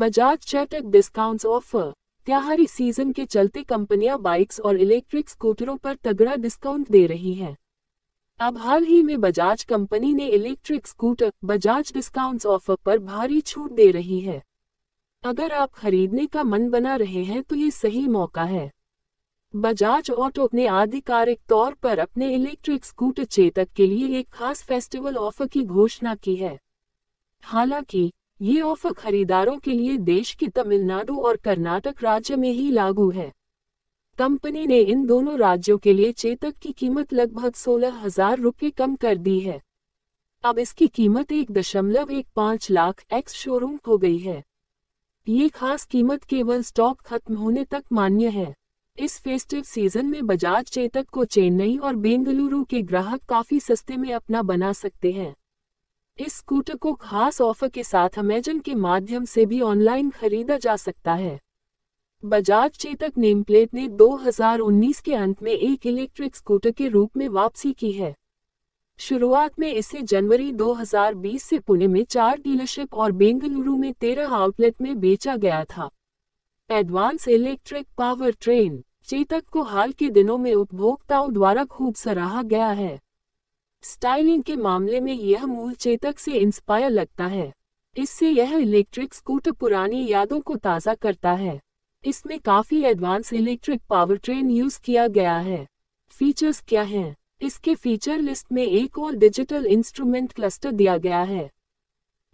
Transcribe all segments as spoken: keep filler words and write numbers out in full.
Bajaj Chetak discounts offer. त्योहारी season के चलते कंपनियां बाइक्स और इलेक्ट्रिक स्कूटरों पर तगड़ा डिस्काउंट दे रही हैं। अब हाल ही में बजाज कंपनी ने electric scooter Bajaj discounts offer पर भारी छूट दे रही है। अगर आप खरीदने का मन बना रहे हैं तो ये सही मौका है। बजाज ऑटो ने आधिकारिक तौर पर अपने इलेक्ट्रिक स्कूटर चेतक के लिए एक खास फेस्टिवल ऑफर की घोषणा की है। हालांकि ये ऑफर खरीदारों के लिए देश के तमिलनाडु और कर्नाटक राज्य में ही लागू है। कंपनी ने इन दोनों राज्यों के लिए चेतक की कीमत लगभग सोलह हजार रुपये कम कर दी है। अब इसकी कीमत एक दशमलव एक पाँच लाख एक्स शोरूम हो गई है। ये खास कीमत केवल स्टॉक खत्म होने तक मान्य है। इस फेस्टिव सीजन में बजाज चेतक को चेन्नई और बेंगलुरु के ग्राहक काफी सस्ते में अपना बना सकते हैं। इस स्कूटर को खास ऑफर के साथ अमेज़न के माध्यम से भी ऑनलाइन खरीदा जा सकता है। बजाज चेतक नेम प्लेट ने दो हज़ार उन्नीस के अंत में एक इलेक्ट्रिक स्कूटर के रूप में वापसी की है। शुरुआत में इसे जनवरी दो हज़ार बीस से पुणे में चार डीलरशिप और बेंगलुरु में तेरह आउटलेट में बेचा गया था। Advance electric power train Chetak को हाल के दिनों में उपभोक्ताओं द्वारा खूब सराहा गया है। स्टाइलिंग के मामले में यह मूल चेतक से इंस्पायर लगता है। इससे यह इलेक्ट्रिक स्कूटर पुरानी यादों को ताज़ा करता है। इसमें काफ़ी advance electric power train use किया गया है। फीचर्स क्या हैं? इसके फीचर लिस्ट में एक और डिजिटल इंस्ट्रूमेंट क्लस्टर दिया गया है।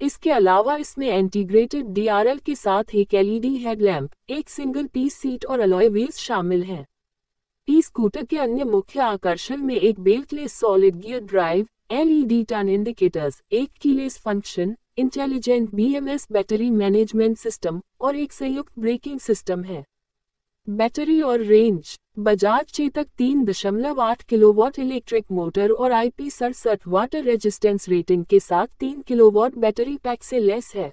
इसके अलावा इसमें इंटीग्रेटेड डीआरएल के साथ एक एलईडी हेडलैम्प, एक सिंगल पीस सीट और अलॉय व्हील्स शामिल हैं। ई स्कूटर के अन्य मुख्य आकर्षण में एक beltless solid gear drive, LED turn indicators, एक keyless function, intelligent BMS battery management system और एक संयुक्त ब्रेकिंग सिस्टम है। बैटरी और रेंज बजाज चेतक तीन दशमलव आठ किलोवाट इलेक्ट्रिक मोटर और आईपी सड़सठ वाटर रेजिस्टेंस रेटिंग के साथ तीन किलोवाट बैटरी पैक से लेस है।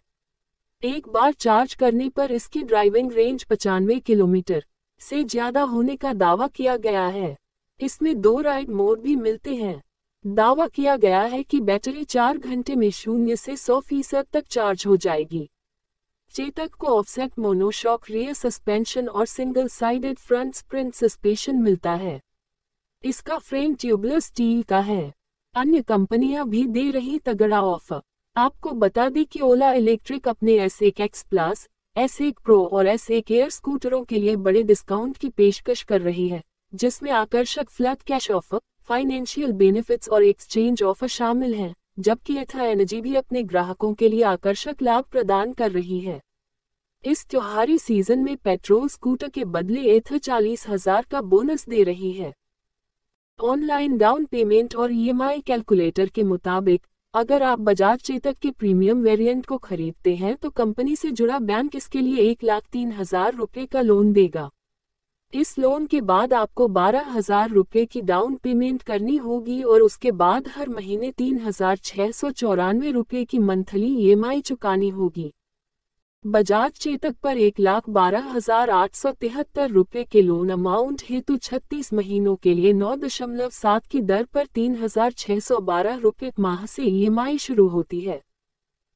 एक बार चार्ज करने पर इसकी ड्राइविंग रेंज पचानवे किलोमीटर से ज्यादा होने का दावा किया गया है। इसमें दो राइड मोड भी मिलते हैं। दावा किया गया है कि बैटरी चार घंटे में शून्य से सौ फीसद तक चार्ज हो जाएगी। चेतक को ऑफसेट मोनोशॉक रियर सस्पेंशन और single sided front sprint suspension मिलता है। इसका फ्रेम ट्यूबलर स्टील का है। अन्य कंपनियां भी दे रही तगड़ा ऑफर। आपको बता दें कि ओला इलेक्ट्रिक अपने S one X plus, S one pro और एस वन एयर स्कूटरों के लिए बड़े डिस्काउंट की पेशकश कर रही है, जिसमें आकर्षक flat cash offer, financial benefits और एक्सचेंज ऑफर शामिल हैं, जबकि एथर एनर्जी भी अपने ग्राहकों के लिए आकर्षक लाभ प्रदान कर रही है। इस त्योहारी सीजन में पेट्रोल स्कूटर के बदले एथर चालीस हजार का बोनस दे रही है। ऑनलाइन डाउन पेमेंट और ई एम आई कैलकुलेटर के मुताबिक अगर आप बजाज चेतक के प्रीमियम वेरिएंट को खरीदते हैं तो कंपनी से जुड़ा बैंक इसके लिए एक लाख तीन हजार रुपये का लोन देगा। इस लोन के बाद आपको बारह हजार रुपये की डाउन पेमेंट करनी होगी और उसके बाद हर महीने तीन हजार छः सौ चौरानवे रुपये की मंथली ई एम आई चुकानी होगी। बजाज चेतक पर एक लाख बारह हजार आठ सौ तिहत्तर रुपये के लोन अमाउंट हेतु छत्तीस महीनों के लिए नौ दशमलव सात की दर पर तीन हजार छः सौ बारह रुपये माह से ई एम आई शुरू होती है।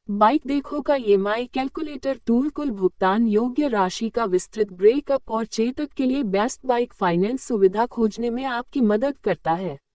बाइक देखो का E M I calculator tool कुल भुगतान योग्य राशि का विस्तृत ब्रेकअप और चेतक के लिए बेस्ट बाइक फाइनेंस सुविधा खोजने में आपकी मदद करता है।